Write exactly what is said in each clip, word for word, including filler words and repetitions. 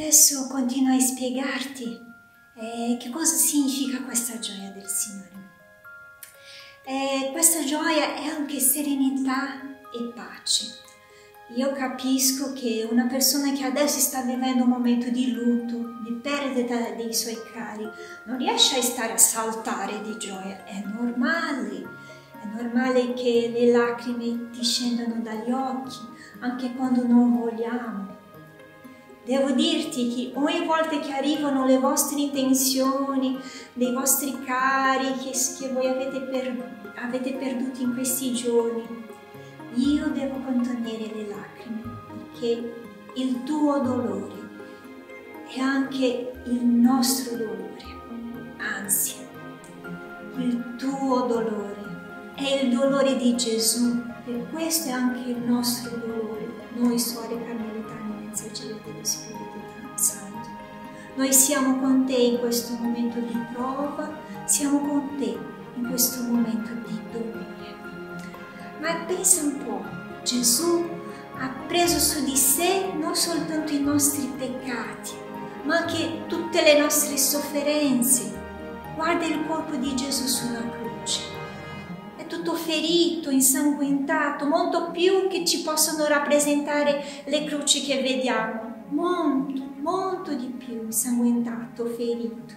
Adesso continuo a spiegarti eh, che cosa significa questa gioia del Signore. Eh, questa gioia è anche serenità e pace. Io capisco che una persona che adesso sta vivendo un momento di lutto, di perdita dei suoi cari, non riesce a stare a saltare di gioia. È normale, è normale che le lacrime ti scendano dagli occhi, anche quando non vogliamo. Devo dirti che ogni volta che arrivano le vostre tensioni, dei vostri cari che, che voi avete, per, avete perduto in questi giorni, io devo contenere le lacrime, perché il tuo dolore è anche il nostro dolore, anzi, il tuo dolore è il dolore di Gesù, e questo è anche il nostro dolore, noi suore carmelitane nel sacerdote dello Spirito Santo. Noi siamo con te in questo momento di prova, siamo con te in questo momento di dolore. Ma pensa un po', Gesù ha preso su di sé non soltanto i nostri peccati, ma anche tutte le nostre sofferenze. Guarda il corpo di Gesù sulla croce. È tutto ferito, insanguinato, molto più che ci possono rappresentare le croci che vediamo. Molto, molto di più insanguinato, ferito.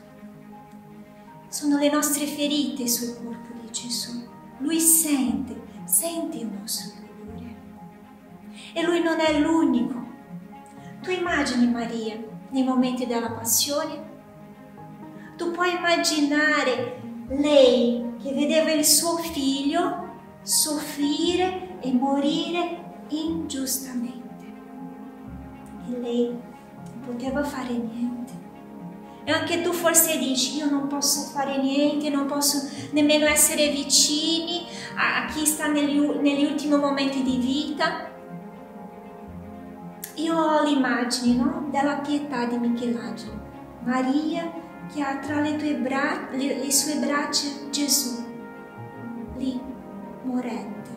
Sono le nostre ferite sul corpo di Gesù. Lui sente. Senti il nostro dolore. E Lui non è l'unico. Tu immagini Maria nei momenti della passione? Tu puoi immaginare lei che vedeva il suo figlio soffrire e morire ingiustamente. E lei non poteva fare niente. E anche tu forse dici, io non posso fare niente, non posso nemmeno essere vicini a chi sta negli, negli ultimi momenti di vita. Io ho l'immagine, no? Della pietà di Michelangelo, Maria che ha tra le, tue bra le, le sue braccia Gesù, lì, morente.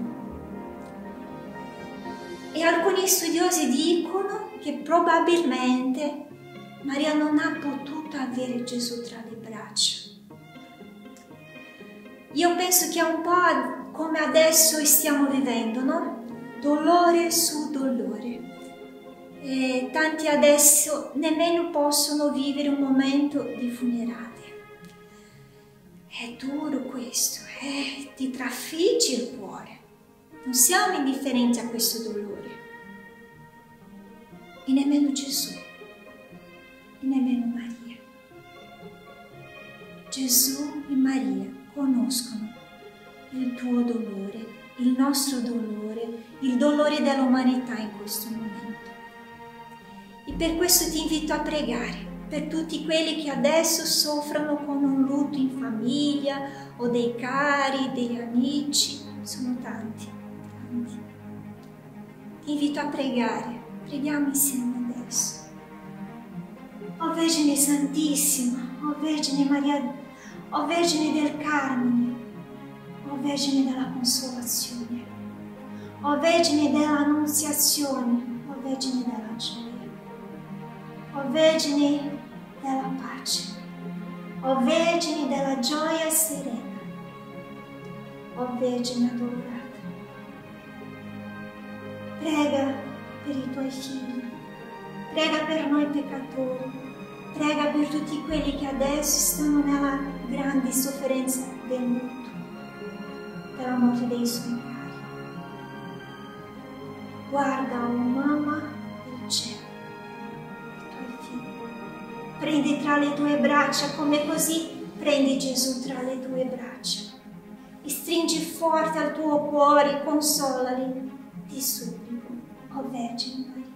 E alcuni studiosi dicono che probabilmente Maria non ha potuto avere Gesù tra le braccia. Io penso che è un po' come adesso stiamo vivendo, no? Dolore su dolore. E tanti adesso nemmeno possono vivere un momento di funerale. È duro questo, eh? Ti trafigge il cuore. Non siamo indifferenti a questo dolore. E nemmeno Gesù. Nemmeno Maria. Gesù e Maria conoscono il tuo dolore, il nostro dolore, il dolore dell'umanità in questo momento. E per questo ti invito a pregare per tutti quelli che adesso soffrono con un lutto in famiglia o dei cari, degli amici. Sono tanti, tanti. Ti invito a pregare. Preghiamo insieme adesso. O Vergine Santissima, o Vergine Maria, o Vergine del Carmine, o Vergine della Consolazione, o Vergine dell'Annunziazione, o Vergine della Gioia, o Vergine della Pace, o Vergine della Gioia Serena, o Vergine Adorata, prega per i tuoi figli, prega per noi peccatori, prega per tutti quelli che adesso stanno nella grande sofferenza del lutto, della morte dei suoi cari. Guarda, o mamma del cielo, i tuoi figli. Prendi tra le tue braccia, come così prendi Gesù tra le tue braccia. E stringi forte al tuo cuore, consolali, ti supplico, o Vergine Maria.